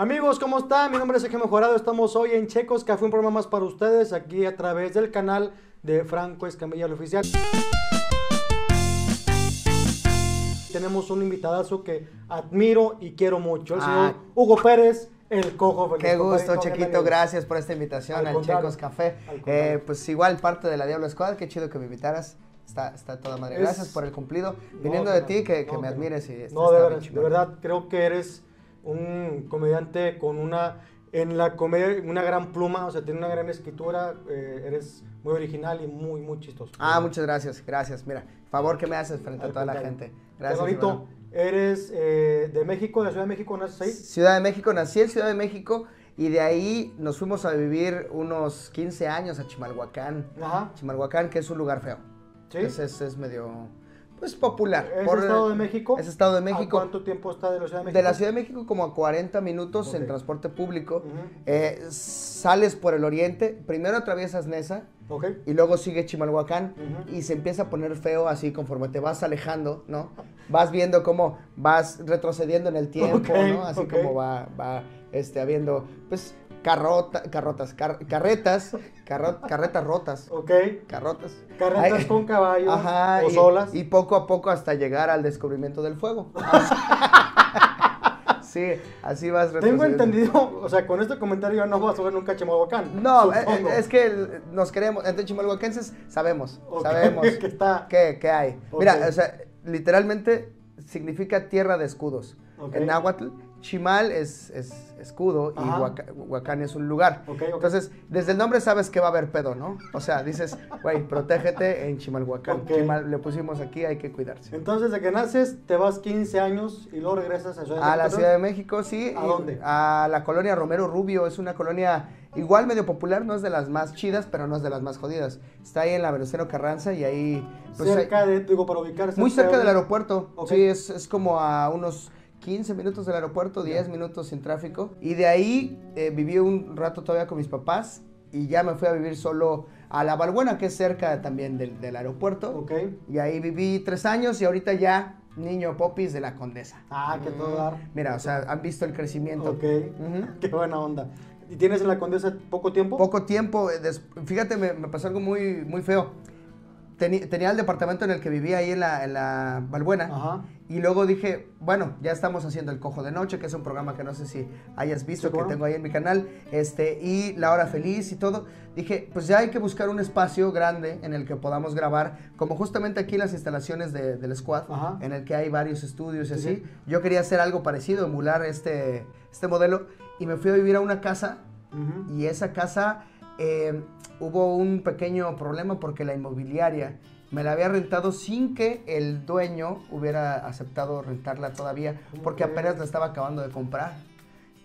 Amigos, ¿cómo están? Mi nombre es Eje Mejorado, estamos hoy en Checo's Café, un programa más para ustedes, aquí a través del canal de Franco Escamilla, el oficial. Tenemos un invitadazo que admiro y quiero mucho, el señor Hugo Pérez, El Cojo Feliz. Qué gusto, Chequito, gracias por esta invitación al Checo's Café. Pues igual parte de la Diablo Squad, qué chido que me invitaras. Está toda madre. Gracias por el cumplido. Viniendo de ti, que me admires. No, de verdad, creo que eres un comediante con una gran pluma, o sea, tiene una gran escritura, eres muy original y muy, muy chistoso. Muchas gracias, gracias. Mira, favor que me haces frente a toda la gente. Gracias, Bonito. Eres de México, de la Ciudad de México, ¿naces ahí? Ciudad de México, nací en Ciudad de México. Y de ahí nos fuimos a vivir unos 15 años a Chimalhuacán. Ajá. Chimalhuacán, que es un lugar feo. ¿Sí? Es medio, pues, popular. ¿Es Estado de México? Es Estado de México. ¿A cuánto tiempo está de la Ciudad de México? De la Ciudad de México como a 40 minutos en transporte público. Uh-huh. Sales por el oriente, primero atraviesas Nesa, y luego sigue Chimalhuacán, y se empieza a poner feo así conforme te vas alejando, ¿no? Vas viendo cómo vas retrocediendo en el tiempo, ¿no? Así como va habiendo, pues, carretas rotas. Ok. Carretas con caballos. Ajá, o solas. Y poco a poco hasta llegar al descubrimiento del fuego. Sí, así vas retrocediendo. Tengo entendido, o sea, con este comentario no vas a ver nunca Chimalhuacán. No, es que nos queremos, entre chimalhuacenses sabemos, sabemos qué hay. Mira, o sea, literalmente significa tierra de escudos. En náhuatl, Chimal es escudo y Huacán es un lugar. Entonces, desde el nombre sabes que va a haber pedo, ¿no? O sea, dices, güey, protégete en Chimalhuacán. Chimal le pusimos aquí, hay que cuidarse. Entonces, de que naces, te vas 15 años y luego regresas a Ciudad de México. A la Ciudad de México, sí. ¿A dónde? A la colonia Romero Rubio, es una colonia igual medio popular, no es de las más chidas, pero no es de las más jodidas. Está ahí en la Venustiano Carranza y ahí... Pues, cerca de, digo, para ubicarse. Muy cerca del aeropuerto. Sí, es como a unos 15 minutos del aeropuerto, 10 minutos sin tráfico. Y de ahí viví un rato todavía con mis papás y ya me fui a vivir solo a La Balbuena, que es cerca también del aeropuerto. Y ahí viví 3 años y ahorita ya niño popis de La Condesa. Que todo dar. Mira, o sea, han visto el crecimiento. Qué buena onda. ¿Y tienes en La Condesa poco tiempo? Poco tiempo. Fíjate, me pasó algo muy, muy feo. Tenía el departamento en el que vivía ahí en la Balbuena. Y luego dije, bueno, ya estamos haciendo El Cojo de Noche, que es un programa que no sé si hayas visto, que tengo ahí en mi canal, y La Hora Feliz y todo. Dije, pues ya hay que buscar un espacio grande en el que podamos grabar, como justamente aquí las instalaciones del Squad, en el que hay varios estudios y así. Yo quería hacer algo parecido, emular este modelo, y me fui a vivir a una casa, y esa casa hubo un pequeño problema porque la inmobiliaria me la había rentado sin que el dueño hubiera aceptado rentarla todavía, porque apenas la estaba acabando de comprar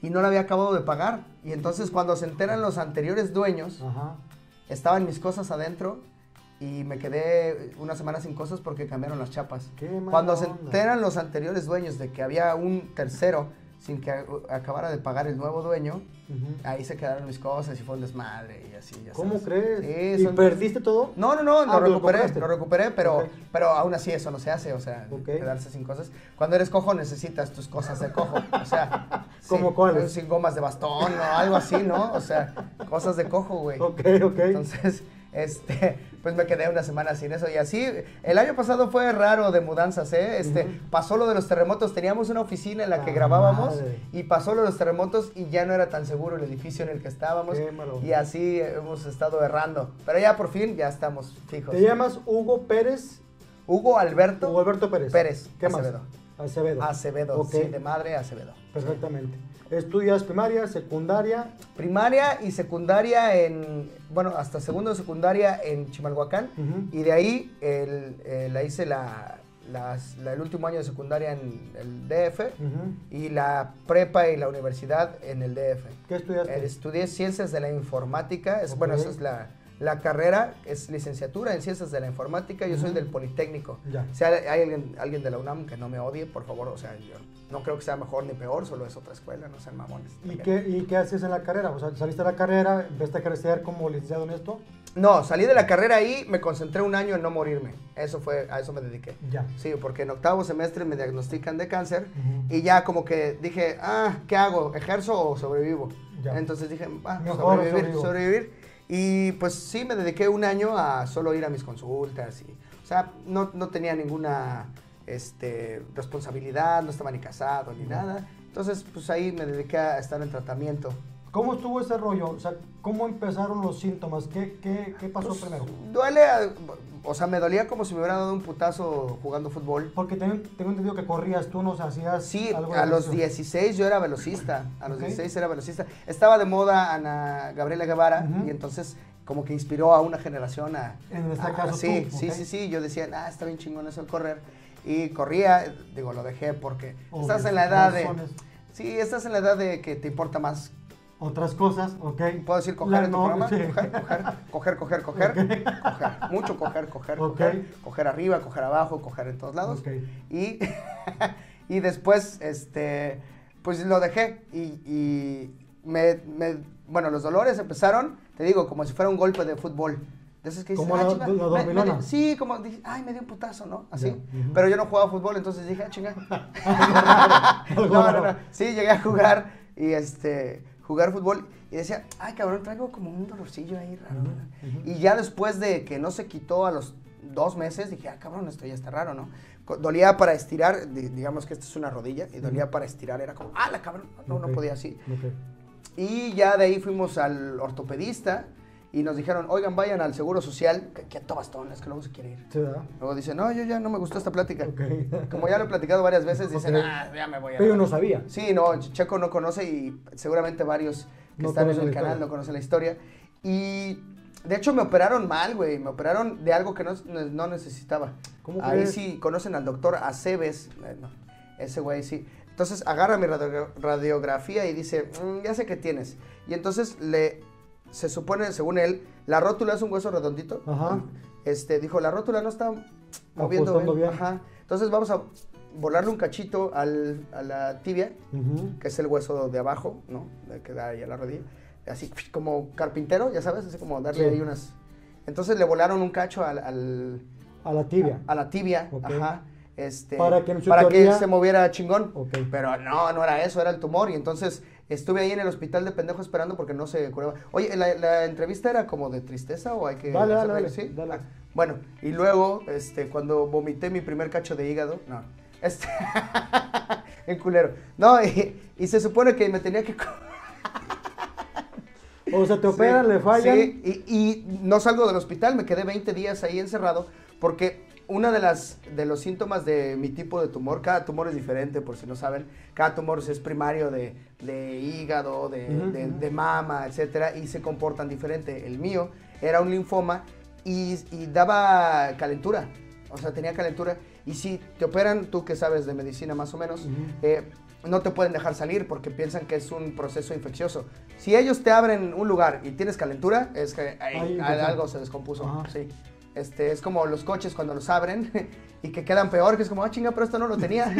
y no la había acabado de pagar. Y entonces cuando se enteran los anteriores dueños, estaban mis cosas adentro y me quedé una semana sin cosas porque cambiaron las chapas. Cuando se enteran los anteriores dueños de que había un tercero sin que acabara de pagar el nuevo dueño, ahí se quedaron mis cosas y fue un desmadre y así. ¿Cómo crees? ¿Y perdiste todo? No, lo recuperé, pero aún así eso no se hace, o sea, quedarse sin cosas. Cuando eres cojo necesitas tus cosas de cojo, o sea, ¿cómo cuáles? Sin gomas de bastón o algo así, ¿no? O sea, cosas de cojo, güey. Entonces, pues me quedé una semana sin eso y así. El año pasado fue raro de mudanzas, pasó lo de los terremotos, teníamos una oficina en la que grabábamos y pasó lo de los terremotos y ya no era tan seguro el edificio en el que estábamos y así hemos estado errando, pero ya por fin ya estamos fijos. ¿Te llamas Hugo Pérez? Hugo Alberto Pérez. ¿Qué más? Acevedo, sí, de madre Acevedo. Perfectamente. ¿Estudias primaria, secundaria? Primaria y secundaria hasta segundo de secundaria en Chimalhuacán. Y de ahí hice el último año de secundaria en el DF y la prepa y la universidad en el DF. ¿Qué estudiaste? Estudié Ciencias de la Informática. Esa es la carrera, es licenciatura en Ciencias de la Informática. Yo soy del Politécnico. Si hay alguien de la UNAM que no me odie, por favor, o sea, yo no creo que sea mejor ni peor, solo es otra escuela, no sean mamones. ¿Y qué haces en la carrera? O sea, ¿saliste de la carrera, empezaste a crecer como licenciado en esto? No, salí de la carrera ahí, me concentré un año en no morirme. Eso fue, a eso me dediqué. Ya. Sí, porque en octavo semestre me diagnostican de cáncer y ya como que dije, ¿qué hago? ¿Ejerzo o sobrevivo? Ya. Entonces dije, mejor sobrevivir. Y pues sí, me dediqué un año a solo ir a mis consultas. O sea, no tenía ninguna responsabilidad, no estaba ni casado ni nada. Entonces, pues ahí me dediqué a estar en tratamiento. ¿Cómo estuvo ese rollo? O sea, ¿cómo empezaron los síntomas? ¿Qué pasó pues, primero? Duele, o sea, me dolía como si me hubiera dado un putazo jugando fútbol. Porque tengo entendido que corrías tú, no hacías algo. Sí, a los 16 yo era velocista, a los 16 era velocista. Estaba de moda Ana Gabriela Guevara y entonces como que inspiró a una generación a... En este caso sí, tú. Sí, yo decía, está bien chingón eso de correr. Y corría, digo, lo dejé porque estás en la edad de... Sí, estás en la edad de que te importa más... Otras cosas, ok. ¿Puedo decir coger en tu programa? Sí. Coger. Okay. Coger. Coger arriba, coger abajo, coger en todos lados. Okay. Y después, pues lo dejé y bueno, los dolores empezaron, te digo, como si fuera un golpe de fútbol. Entonces, ¿qué dices? Como la sí, como dije, me dio un putazo, ¿no? Así. Pero yo no jugaba fútbol, entonces dije, chinga. No. Sí, llegué a jugar y jugar fútbol y decía, ay cabrón, traigo como un dolorcillo ahí raro. Y ya después de que no se quitó a los 2 meses, dije, cabrón, esto ya está raro, ¿no? Dolía para estirar, digamos que esta es una rodilla, y dolía para estirar, era como, la cabrón, no podía así. Y ya de ahí fuimos al ortopedista y nos dijeron, oigan, vayan al Seguro Social, que a todo bastón, es que luego se quiere ir. Sí, luego dicen, no, yo ya no me gustó esta plática. Como ya lo he platicado varias veces, dicen, ya me voy a... Pero yo no sabía. Sí, no, Checo no conoce y seguramente varios que están en el canal no conocen la historia. Y de hecho me operaron mal, güey, me operaron de algo que no necesitaba. ¿Cómo ahí crees? Sí, conocen al doctor Aceves, no, ese güey sí. Entonces agarra mi radiografía y dice, ya sé qué tienes. Y entonces se supone, según él, la rótula es un hueso redondito. Ajá. Dijo, la rótula no está moviendo bien. Ajá. Entonces vamos a volarle un cachito a la tibia, que es el hueso de abajo, ¿no? Que da ahí a la rodilla. Así como carpintero, ya sabes, así como darle ahí unas... Entonces le volaron un cacho a la tibia. A la tibia, ajá. Para que se moviera chingón. Pero no era eso, era el tumor. Y entonces... Estuve ahí en el hospital de pendejo esperando porque no se curaba. Oye, ¿la entrevista era como de tristeza o hay que...? Dale, ¿sí? Dale. Bueno, y luego, cuando vomité mi primer cacho de hígado... No, en culero. No, y se supone que me tenía que... O sea, te operan, le fallan. Sí, y no salgo del hospital, me quedé 20 días ahí encerrado porque... Uno de los síntomas de mi tipo de tumor, cada tumor es diferente, por si no saben, cada tumor es primario de hígado, de mama, etcétera, y se comportan diferente. El mío era un linfoma y daba calentura, o sea, tenía calentura. Y si te operan, tú que sabes de medicina más o menos, no te pueden dejar salir porque piensan que es un proceso infeccioso. Si ellos te abren un lugar y tienes calentura, es que algo se descompuso, sí. Es como los coches cuando los abren y que quedan peor, que es como, chinga, pero esto no lo tenía.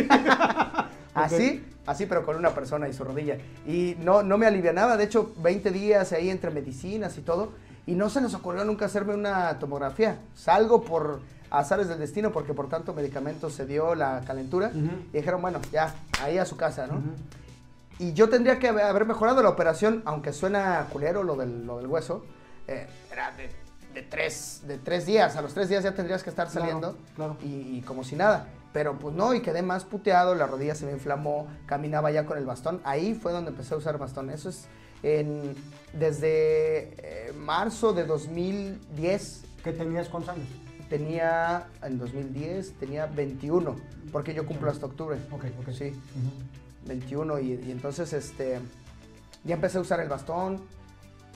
Así, pero con una persona y su rodilla. Y no me alivianaba, de hecho, 20 días ahí entre medicinas y todo, y no se nos ocurrió nunca hacerme una tomografía. Salgo por azares del destino, porque por tanto medicamento se dio la calentura, y dijeron, bueno, ya, ahí a su casa, ¿no? Y yo tendría que haber mejorado la operación, aunque suena culero lo del hueso, era de tres días, a los 3 días ya tendrías que estar saliendo, claro. Y como si nada, pero pues no, y quedé más puteado, la rodilla se me inflamó, caminaba ya con el bastón, ahí fue donde empecé a usar bastón, eso es desde marzo de 2010. ¿Qué tenías cuántos años? En 2010 tenía 21, porque yo cumplo hasta octubre. Ok. Sí, 21, y entonces ya empecé a usar el bastón.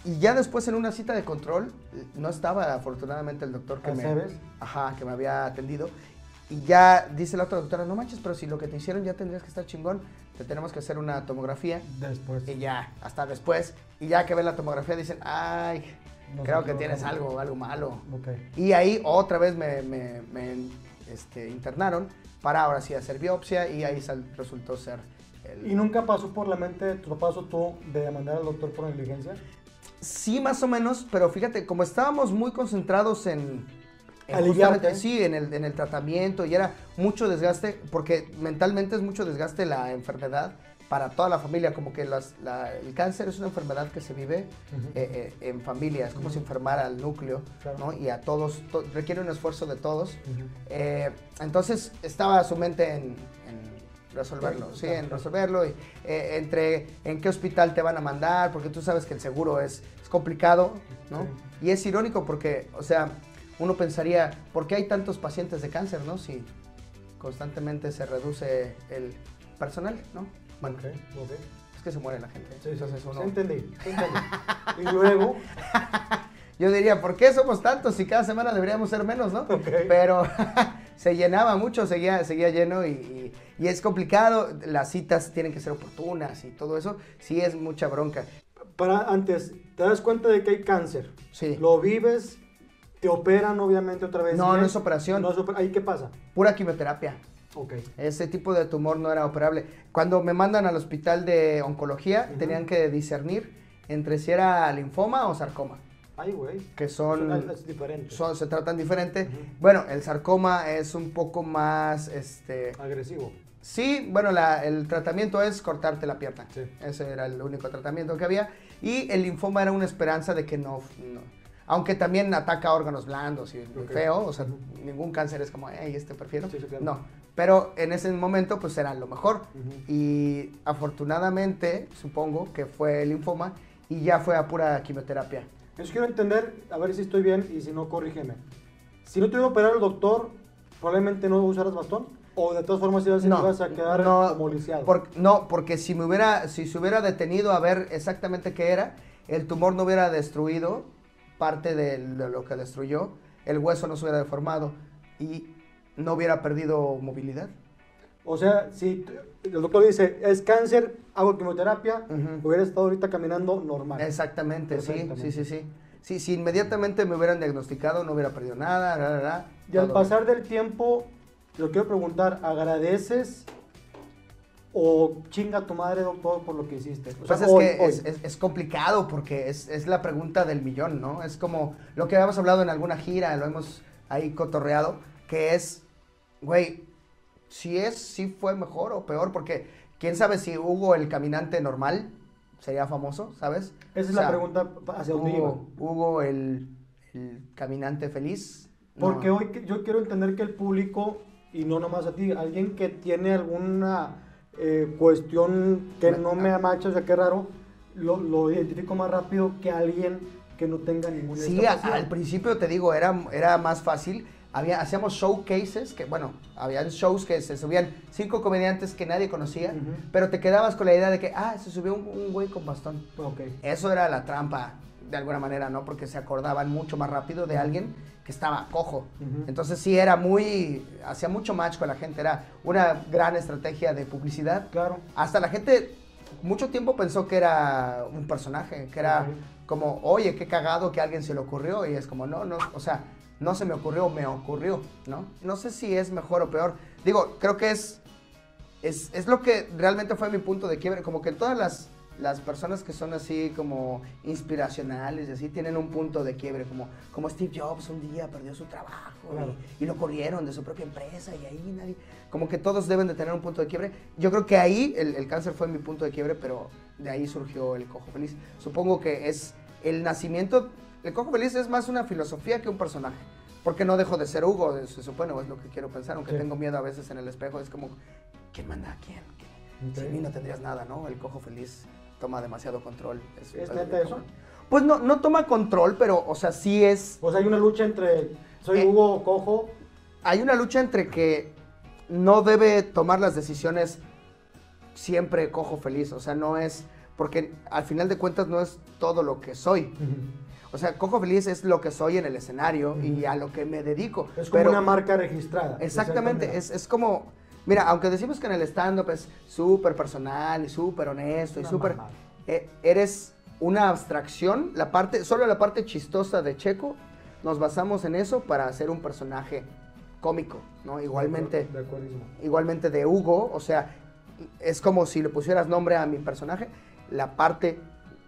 Y ya después en una cita de control, no estaba afortunadamente el doctor que me había atendido. Y ya dice la otra doctora, no manches, pero si lo que te hicieron ya tendrías que estar chingón. Te tenemos que hacer una tomografía. Después. Y ya, hasta después. Y ya que ven la tomografía dicen, creo que tienes algo malo. Y ahí otra vez me internaron para ahora sí hacer biopsia y ahí resultó ser. ¿Y nunca pasó por la mente de tu papás o tú de mandar al doctor por negligencia? Sí, más o menos, pero fíjate, como estábamos muy concentrados en el tratamiento y era mucho desgaste, porque mentalmente es mucho desgaste la enfermedad para toda la familia, como que el cáncer es una enfermedad que se vive en familias, como si enfermara al núcleo, claro, ¿no? Y a todos, requiere un esfuerzo de todos. Entonces estaba su mente en resolverlo, y, entre en qué hospital te van a mandar, porque tú sabes que el seguro es complicado, ¿no? Y es irónico porque, o sea, uno pensaría, ¿por qué hay tantos pacientes de cáncer, no? Si constantemente se reduce el personal, ¿no? Bueno, okay. Es que se muere la gente. Sí, entonces uno... Entendí. Y luego... Yo diría, ¿por qué somos tantos si cada semana deberíamos ser menos, no? Okay. Pero se llenaba mucho, seguía lleno y es complicado. Las citas tienen que ser oportunas y todo eso. Sí, es mucha bronca. Para antes, ¿te das cuenta de que hay cáncer? Sí. ¿Lo vives? ¿Te operan obviamente otra vez? No, no es operación. ¿Ahí qué pasa? Pura quimioterapia. Okay. Ese tipo de tumor no era operable. Cuando me mandan al hospital de oncología, tenían que discernir entre si era linfoma o sarcoma. Ay, güey. Que se tratan diferente. Bueno, el sarcoma es un poco más, agresivo. Sí, bueno, el tratamiento es cortarte la pierna. Sí. Ese era el único tratamiento que había. Y el linfoma era una esperanza de que no. Aunque también ataca órganos blandos y feo, o sea, ningún cáncer es como, este prefiero. Sí, claro. No, pero en ese momento, pues, era lo mejor. Y afortunadamente, supongo, que fue el linfoma y ya fue a pura quimioterapia. Yo quiero entender, a ver si estoy bien y si no, corrígeme. Si no te iba a operar el doctor, probablemente no usaras bastón. ¿O de todas formas ibas a quedar como lisiado? No, porque si se hubiera detenido a ver exactamente qué era, el tumor no hubiera destruido parte de lo que destruyó, el hueso no se hubiera deformado y no hubiera perdido movilidad. O sea, si el doctor dice, es cáncer, hago quimioterapia, hubiera estado ahorita caminando normal. Exactamente, sí. Si inmediatamente me hubieran diagnosticado, no hubiera perdido nada. Y al pasar del tiempo, yo quiero preguntar, ¿agradeces o chinga tu madre, doctor, por lo que hiciste? Es complicado porque es la pregunta del millón, ¿no? Es como lo que habíamos hablado en alguna gira, lo hemos ahí cotorreado, que es, güey, si fue mejor o peor, porque quién sabe si Hugo el caminante normal sería famoso, ¿sabes? Esa es la pregunta hacia dónde iba. Hugo el caminante feliz. Porque hoy yo quiero entender que el público, y no nomás a ti, alguien que tiene alguna... cuestión que no me amacha, o sea, qué raro, lo identifico más rápido que alguien que no tenga ninguna discapacidad. Sí, al principio te digo, era más fácil. Hacíamos showcases, que bueno, habían shows que se subían 5 comediantes que nadie conocía, pero te quedabas con la idea de que, se subió un güey con bastón. Okay. Eso era la trampa, de alguna manera, ¿no? Porque se acordaban mucho más rápido de alguien que estaba cojo. Entonces sí era hacía mucho match con la gente, era una gran estrategia de publicidad. Claro. Hasta la gente mucho tiempo pensó que era un personaje, que era como, oye, qué cagado que a alguien se le ocurrió, y es como, no, o sea, no se me ocurrió, ¿no? No sé si es mejor o peor. Digo, creo que es lo que realmente fue mi punto de quiebre, como que todas las personas que son así como inspiracionales y así tienen un punto de quiebre, como Steve Jobs un día perdió su trabajo y lo corrieron de su propia empresa y ahí nadie... Como que todos deben de tener un punto de quiebre. Yo creo que ahí el cáncer fue mi punto de quiebre, pero de ahí surgió El Cojo Feliz. Supongo que es el nacimiento... El Cojo Feliz es más una filosofía que un personaje, porque no dejo de ser Hugo, se supone, o es lo que quiero pensar, aunque tengo miedo a veces en el espejo, es como, ¿quién manda a quién? Sin mí no tendrías nada, ¿no? El Cojo Feliz... toma demasiado control. ¿Es neta eso? Pues no toma control, pero, o sea, sí es... O sea, hay una lucha entre... Soy Hugo Cojo. Hay una lucha entre que no debe tomar las decisiones siempre Cojo Feliz. O sea, no es... Porque al final de cuentas no es todo lo que soy. O sea, Cojo Feliz es lo que soy en el escenario y a lo que me dedico. Es como una marca registrada. Exactamente. Es como... Mira, aunque decimos que en el stand-up es súper personal y súper honesto y súper... eres una abstracción, solo la parte chistosa de Checo, nos basamos en eso para hacer un personaje cómico, ¿no? Igualmente de Hugo, o sea, es como si le pusieras nombre a mi personaje, la parte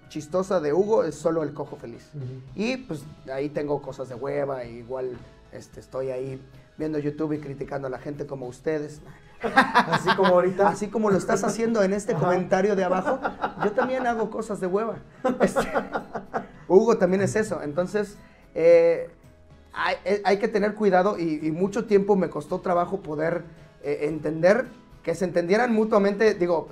chistosa de Hugo es solo El Cojo Feliz. Uh-huh. Y pues ahí tengo cosas de hueva, e igual estoy ahí viendo YouTube y criticando a la gente como ustedes. Así como ahorita. Así como lo estás haciendo en este comentario de abajo, yo también hago cosas de hueva. Hugo también es eso. Entonces, hay que tener cuidado y mucho tiempo me costó trabajo poder entender, que se entendieran mutuamente. Digo,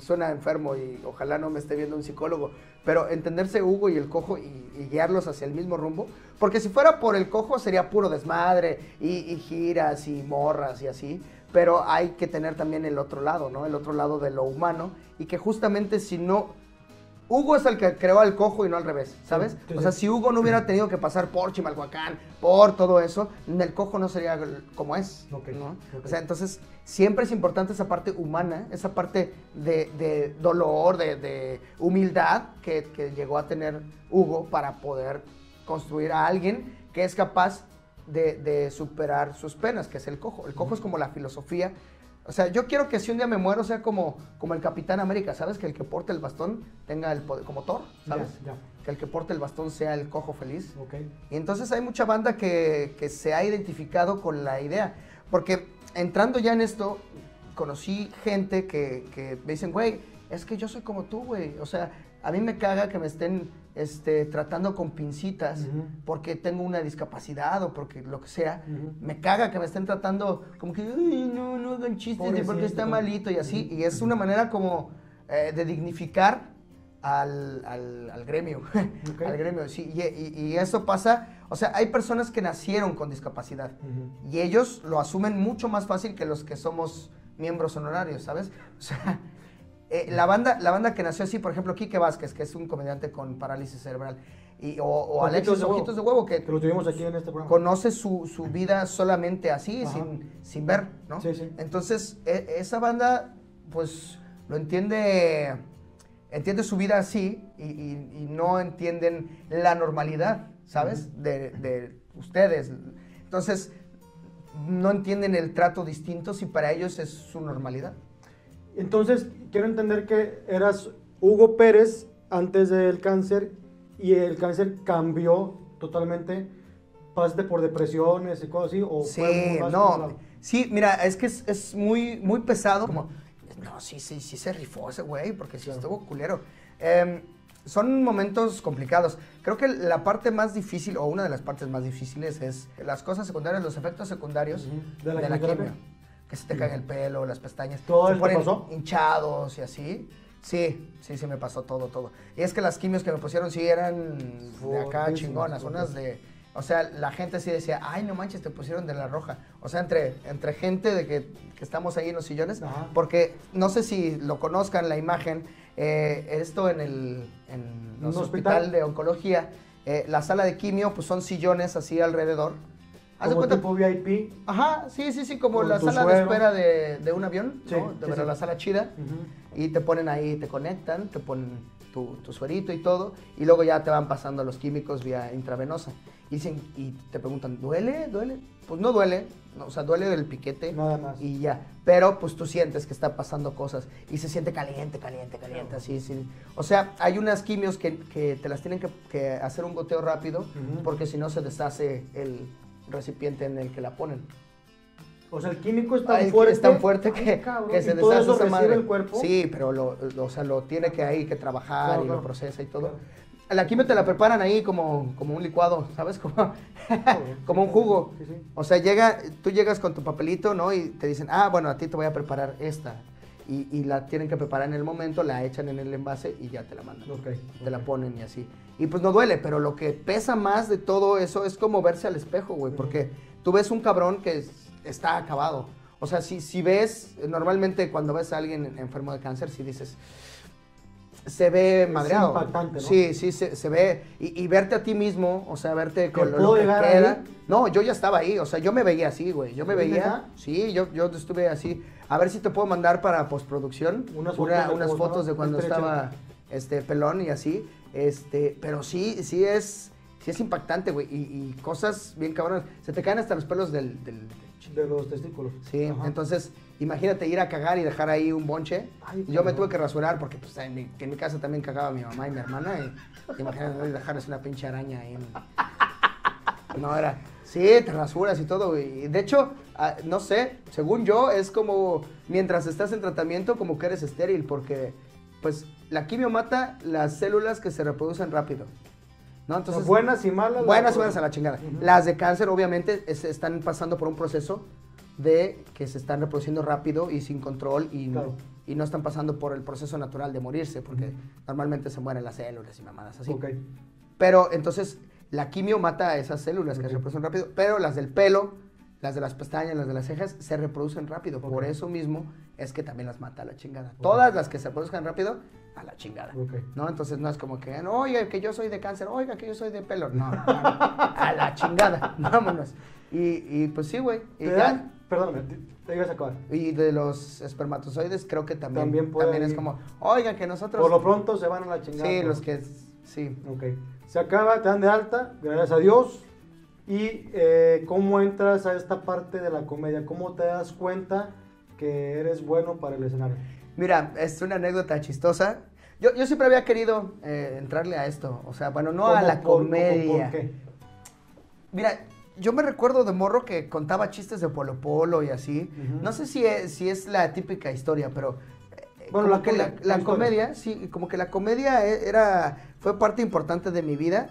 suena enfermo y ojalá no me esté viendo un psicólogo, pero entenderse Hugo y El Cojo y guiarlos hacia el mismo rumbo, porque si fuera por El Cojo sería puro desmadre y giras y morras y así, pero hay que tener también el otro lado, ¿no? El otro lado de lo humano, y que justamente si no... Hugo es el que creó al Cojo y no al revés, ¿sabes? Sí, sí. O sea, si Hugo no hubiera tenido que pasar por Chimalhuacán, por todo eso, El Cojo no sería como es, okay, ¿no? Okay. O sea, entonces siempre es importante esa parte humana, esa parte de dolor, de humildad que llegó a tener Hugo para poder construir a alguien que es capaz de superar sus penas, que es El Cojo. El Cojo es como la filosofía. O sea, yo quiero que si un día me muero sea como el Capitán América, ¿sabes? Que el que porte el bastón tenga el poder, como Thor, ¿sabes? Ya, ya. Que el que porte el bastón sea El Cojo Feliz. Okay. Y entonces hay mucha banda que se ha identificado con la idea. Porque entrando ya en esto, conocí gente que me dicen, güey, es que yo soy como tú, güey. O sea, a mí me caga que me estén tratando con pincitas, uh-huh, porque tengo una discapacidad o porque lo que sea, uh-huh, me caga que me estén tratando como que no hagan chistes, pobrecito, porque está malito y así, uh-huh, y es una manera como de dignificar al gremio, okay, al gremio, sí, y eso pasa. O sea, hay personas que nacieron con discapacidad, uh-huh, y ellos lo asumen mucho más fácil que los que somos miembros honorarios, ¿sabes? O sea, la banda que nació así, por ejemplo, Quique Vázquez, que es un comediante con parálisis cerebral, o Alex de Ojitos de Huevo, que lo tuvimos aquí en este programa, conoce su vida solamente así, sin ver, ¿no? Sí, sí. Entonces, esa banda, pues, lo entiende su vida así y no entienden la normalidad, ¿sabes? Uh-huh. De ustedes. Entonces, no entienden el trato distinto si para ellos es su normalidad. Entonces, quiero entender que eras Hugo Pérez antes del cáncer y el cáncer cambió totalmente. ¿Pasaste por depresiones y cosas así? ¿O sí, fue no. Sí, mira, es que es muy, muy pesado. Como, no, sí se rifó ese güey, porque sí, claro, estuvo culero. Son momentos complicados. Creo que la parte más difícil, o una de las partes más difíciles, es las cosas secundarias, los efectos secundarios, uh-huh, de la quimio. Que se te cae el pelo, las pestañas, todo se ponen hinchados y así. Sí, me pasó todo. Y es que las quimios que me pusieron sí eran de acá chingonas, unas de... O sea, la gente sí decía, ay, no manches, te pusieron de la roja. O sea, entre gente de que estamos ahí en los sillones, ajá, porque no sé si lo conozcan, la imagen, esto en los hospital de oncología, la sala de quimio, pues son sillones así alrededor. ¿Haz de cuenta? Tipo VIP. Ajá, sí, como la sala de espera de un avión, sí, ¿no? Sí, la sala chida. Uh-huh. Y te ponen ahí, te conectan, te ponen tu suerito y todo, y luego ya te van pasando los químicos vía intravenosa. Y te preguntan, ¿duele? Pues no duele, no, o sea, duele del piquete. Nada más. Y ya, pero pues tú sientes que está pasando cosas y se siente caliente, no, así. O sea, hay unas quimios que te las tienen que hacer un goteo rápido, uh-huh, porque si no se deshace el recipiente en el que la ponen. O sea, el químico es tan fuerte. Es tan fuerte que se deshace esa madre. El cuerpo. Sí, pero lo tiene que ahí que trabajar, claro, y lo procesa y todo. Claro. La quimio te la preparan ahí como un licuado, ¿sabes? Como un jugo. Sí, sí. O sea, tú llegas con tu papelito, ¿no? Y te dicen, bueno, a ti te voy a preparar esta. Y la tienen que preparar en el momento, la echan en el envase y ya te la mandan. Te la ponen y así. Y pues no duele, pero lo que pesa más de todo eso es como verse al espejo, güey. Uh-huh. Porque tú ves un cabrón que está acabado. O sea, si ves, normalmente cuando ves a alguien enfermo de cáncer, si dices, se ve madreado. Es impactante, ¿no? Sí, se ve. Y verte a ti mismo, o sea, verte con lo que queda. No, yo ya estaba ahí, o sea, yo me veía así, güey. Yo me veía, sí, yo estuve así. A ver si te puedo mandar para postproducción unas fotos de cuando estaba pelón y así. Pero sí es impactante, güey. Y cosas bien cabronas. Se te caen hasta los pelos del De los testículos. Sí, ajá. Entonces, imagínate ir a cagar y dejar ahí un bonche. Ay, yo me tuve que rasurar porque pues, en mi casa también cagaba mi mamá y mi hermana. Y imagínate dejarles una pinche araña ahí. No, era... Sí, te rasuras y todo. Y de hecho, no sé, según yo, es como... Mientras estás en tratamiento, como que eres estéril porque... Pues, la quimio mata las células que se reproducen rápido. ¿No? Entonces, buenas y malas. Buenas y malas a la chingada. Uh-huh. Las de cáncer, obviamente, están pasando por un proceso de que se están reproduciendo rápido y sin control y, claro, y no están pasando por el proceso natural de morirse, porque uh-huh, normalmente se mueren las células y mamadas así. Okay. Pero, entonces, la quimio mata a esas células que se reproducen rápido, pero las del pelo, las de las pestañas, las de las cejas, se reproducen rápido. Okay. Por eso mismo es que también las mata a la chingada. Okay. Todas las que se reproduzcan rápido, a la chingada, okay, ¿no? Entonces no es como que, no, oiga, que yo soy de cáncer, oiga, que yo soy de pelo, no, no, a la chingada, vámonos. Y pues sí, güey. Perdóname, te ibas a acabar. Y de los espermatozoides creo que también es como, oiga, que nosotros... Por lo pronto se van a la chingada. Sí, ¿no? Los que, sí. Ok, se acaba, te dan de alta, gracias a Dios, y ¿cómo entras a esta parte de la comedia? ¿Cómo te das cuenta que eres bueno para el escenario? Mira, es una anécdota chistosa. Yo siempre había querido entrarle a esto. O sea, bueno, no a la comedia. ¿Por qué? Mira, yo me recuerdo de morro que contaba chistes de Polo Polo y así. Uh-huh. No sé si es la típica historia, pero... bueno, como que la comedia, sí, como que la comedia fue parte importante de mi vida.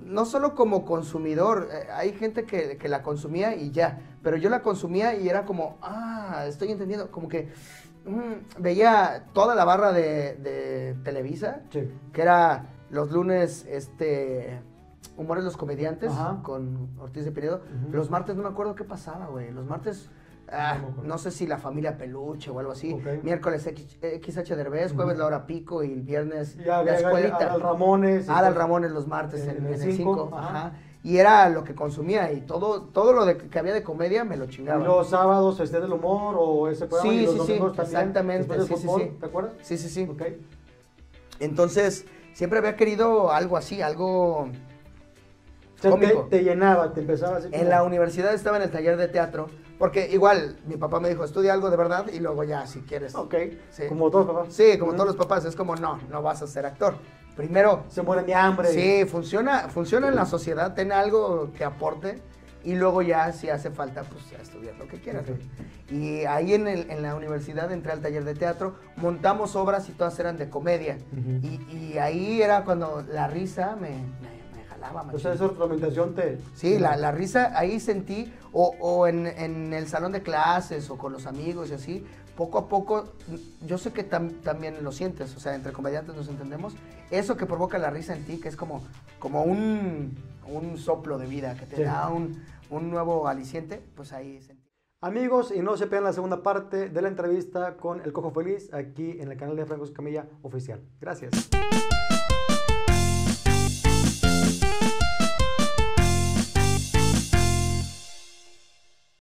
No solo como consumidor, hay gente que la consumía y ya. Pero yo la consumía y era como, estoy entendiendo, como que... veía toda la barra de Televisa, sí, que era los lunes Humores Los Comediantes, ajá, con Ortiz de Pinedo. Uh-huh. Los martes no me acuerdo qué pasaba, güey. Los martes, no sé si la Familia Peluche o algo así. Okay. Miércoles XH Derbez, jueves La Hora Pico y el viernes La Escuelita. Adal Ramones. Adal Ramones los martes en el 5. Ajá. Y era lo que consumía y todo lo que había de comedia me lo chingaba. ¿Los sábados Estén del Humor o ese programa? Sí, y los domingos también. Exactamente. Sí, fútbol, sí. ¿Te acuerdas? Sí, sí, sí. Ok. Entonces, siempre había querido algo así, algo cómico. Te llenaba, te empezaba así. En la universidad estaba en el taller de teatro, porque igual mi papá me dijo, estudia algo de verdad y luego ya, si quieres. Ok, sí. Como todos los papás. Sí, como todos los papás, es como, no vas a ser actor. Primero... se mueren de hambre. Sí, funciona en la sociedad, ten algo que aporte y luego ya, si hace falta, pues ya estudiar lo que quieras. Okay. Y ahí en la universidad entré al taller de teatro, montamos obras y todas eran de comedia. Uh-huh. Y ahí era cuando la risa me jalaba. O sea, esa ornamentación te... Sí, la risa ahí sentí, o en el salón de clases o con los amigos y así... Poco a poco, yo sé que también lo sientes, o sea, entre comediantes nos entendemos, eso que provoca la risa en ti, que es como un soplo de vida, que te sí, da un nuevo aliciente, pues ahí sentí. Amigos, y no se pierdan la segunda parte de la entrevista con El Cojo Feliz, aquí en el canal de Franco Escamilla Oficial. Gracias.